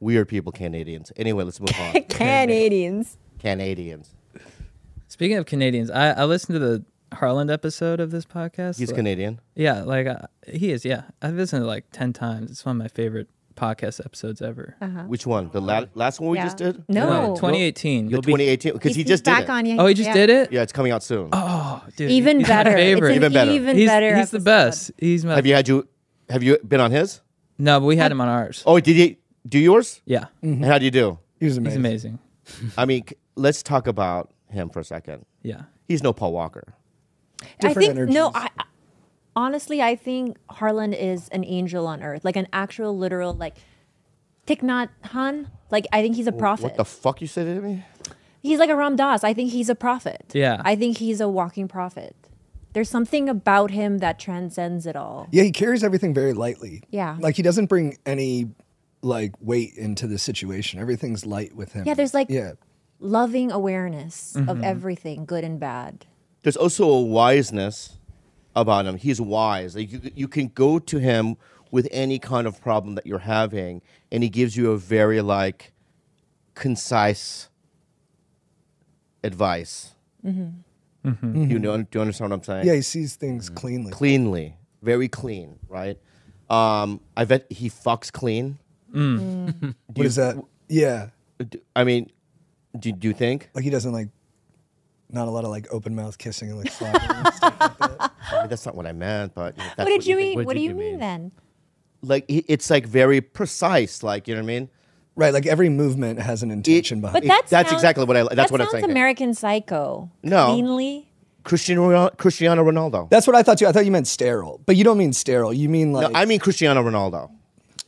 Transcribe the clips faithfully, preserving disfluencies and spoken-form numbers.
Weird people, Canadians. Anyway, let's move on. Canadians. Canadians. Speaking of Canadians, I, I listened to the Harland episode of this podcast. He's like, Canadian? Yeah, like uh, he is, yeah. I've listened to like ten times. It's one of my favorite podcast episodes ever. Uh-huh. Which one? The la last one we yeah. just did? No. no twenty eighteen. You'll the twenty eighteen, because he just back did it. On you. Oh, he just yeah. did it? Yeah, it's coming out soon. Oh, dude. Even he's better. My favorite. It's even better. Even he's better he's the best. He's my have, you had you, have you been on his? No, but we had I, him on ours. Oh, did he do yours? Yeah. Mm-hmm. And how do you do? He was amazing. He's amazing. I mean, let's talk about him for a second. Yeah. He's no Paul Walker. Different I think, energies. no, I, honestly, I think Harland is an angel on earth, like an actual literal, like Thich Nhat Hanh. Like, I think he's a prophet. What the fuck you said to me? He's like a Ram Dass. I think he's a prophet. Yeah. I think he's a walking prophet. There's something about him that transcends it all. Yeah, he carries everything very lightly. Yeah. Like, he doesn't bring any, like, weight into the situation. Everything's light with him. Yeah, there's, like, yeah. loving awareness mm-hmm. of everything, good and bad. There's also a wiseness about him. He's wise. Like, you, you can go to him with any kind of problem that you're having, and he gives you a very, like, concise advice. Mm-hmm. Mm-hmm. You know, do you understand what I'm saying? Yeah, he sees things mm-hmm. cleanly. Cleanly. Very clean, right? Um, I bet he fucks clean. Mm. Mm. What you, is that? Yeah. I mean, do, do you think? Like, he doesn't, like, not a lot of like open mouth kissing and like slapping and stuff like that. I mean, that's not what I meant, but that's what did you mean? What, what do you mean, mean then? Like, it's like very precise, like, you know what I mean? Right, like every movement has an intention it, behind but it. That that's sounds, exactly what I like. That's that what I'm saying. Sounds American Psycho. No. Cleanly. Cristiano Cristiano Ronaldo. That's what I thought you I thought you meant sterile. But you don't mean sterile. You mean like no, I mean Cristiano Ronaldo.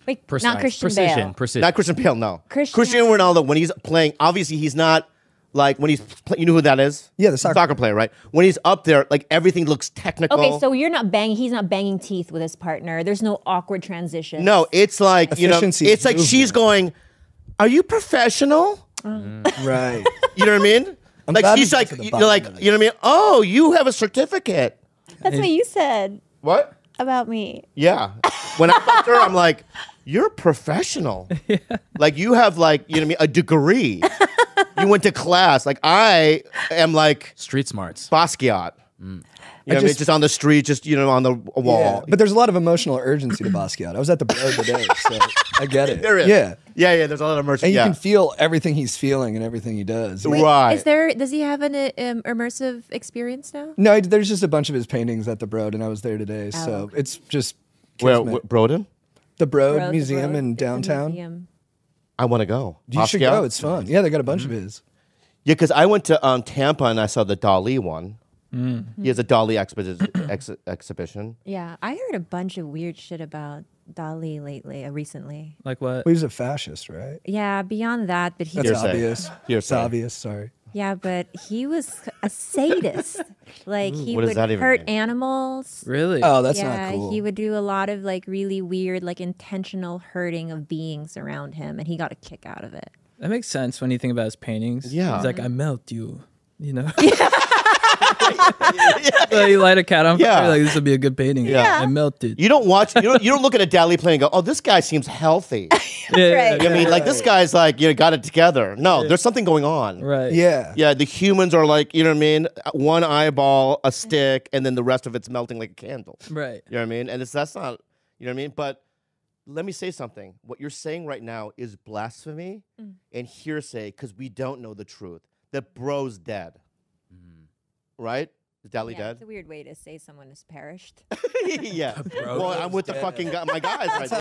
Like not Christian Precision. Bale. Precision. Not Christian Bale, no. Christian. Cristiano Ronaldo, when he's playing, obviously he's not like when he's, play, you know who that is? Yeah, the soccer, soccer player, right? When he's up there, like everything looks technical. Okay, so you're not banging, he's not banging teeth with his partner. There's no awkward transition. No, it's like, you know, it's like movement. She's going, are you professional? Mm. Right. You know what I mean? I'm like she's like, you're like, you know what I mean? Oh, you have a certificate. That's what you said. What? About me. Yeah. When I fucked her, I'm like, you're professional. Yeah. Like you have like, you know what I mean? A degree. You went to class. Like I am like street smarts. Basquiat. Mm. You know I just, what I mean? Just on the street, just you know, on the wall. Yeah. But there's a lot of emotional urgency to Basquiat. I was at the Broad today, so I get it. There is. Yeah. Yeah, yeah. There's a lot of emotion. And you yeah. can feel everything he's feeling and everything he does. Wait, right. Is there? Does he have an um, immersive experience now? No, there's just a bunch of his paintings at the Broad, and I was there today, oh, so okay. it's just. Where well, Broden? The Broad, Broad Museum the Broad in downtown. Museum. I want to go. You Basquiat? Should go. It's fun. Yeah, they got a bunch mm-hmm. of his. Yeah, because I went to um, Tampa and I saw the Dali one. Mm. He has a Dali expi ex exhibition. Yeah, I heard a bunch of weird shit about Dali lately, uh, recently. Like what? Well, he was a fascist, right? Yeah, beyond that, but he That's was obvious. It's obvious, sorry. Yeah, but he was a sadist. Like he what would hurt mean? Animals. Really? Oh, that's yeah, not cool. He would do a lot of like really weird, like intentional hurting of beings around him, and he got a kick out of it. That makes sense when you think about his paintings. Yeah, he's like, I melt you, you know. Yeah. So you light a cat on fire, yeah. like this would be a good painting. Yeah, yeah. I melted. You don't watch. You don't, you don't look at a Dali play and go, "Oh, this guy seems healthy." Yeah, right. You know I mean, right. like this guy's like, you know, got it together. No, yeah. there's something going on. Right. Yeah. Yeah. The humans are like, you know what I mean? One eyeball, a stick, and then the rest of it's melting like a candle. Right. You know what I mean? And it's that's not. You know what I mean? But let me say something. What you're saying right now is blasphemy mm. and hearsay because we don't know the truth. The bro's dead. Right? Is Dali yeah, dead? It's a weird way to say someone has perished. Yeah. Well, I'm with the dead. fucking guy, my guys right now.